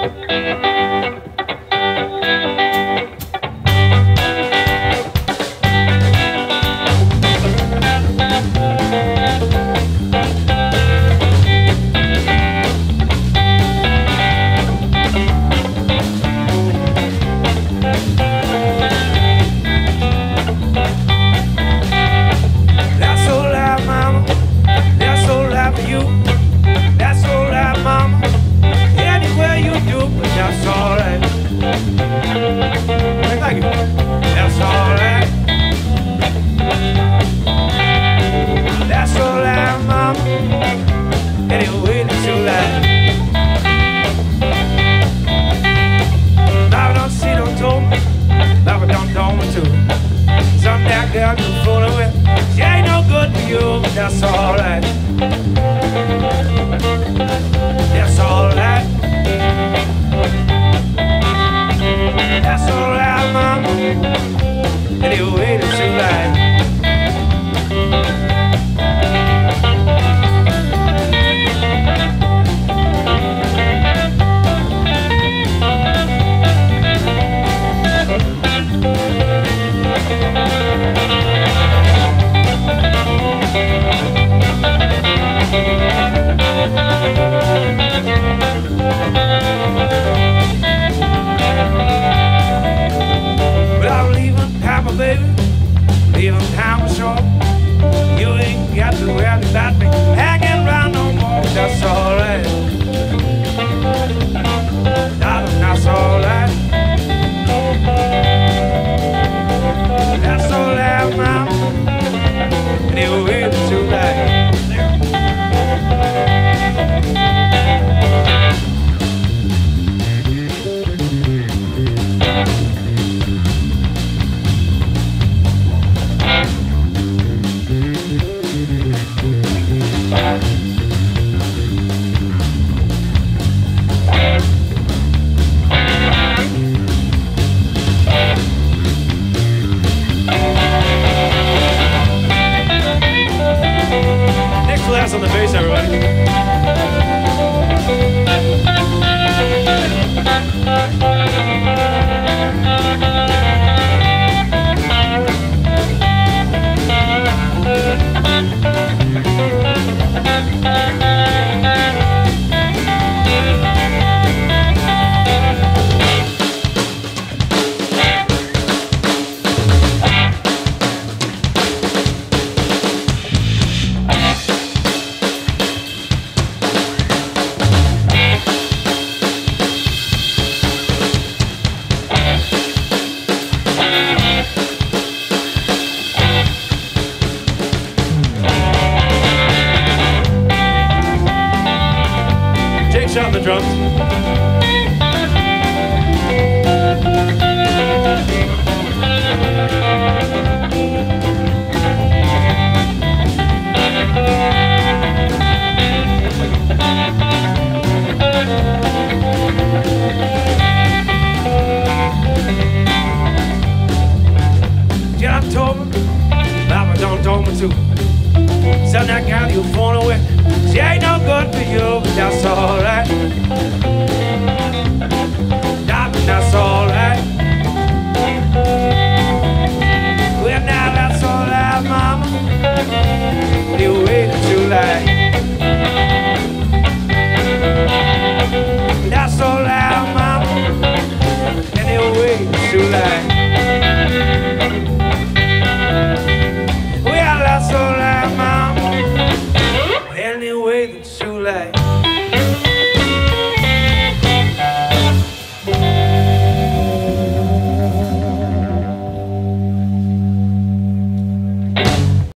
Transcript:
That's alright. That's alright. That's alright, mama. Any way that you like. On the bass, everybody. Shot the drums.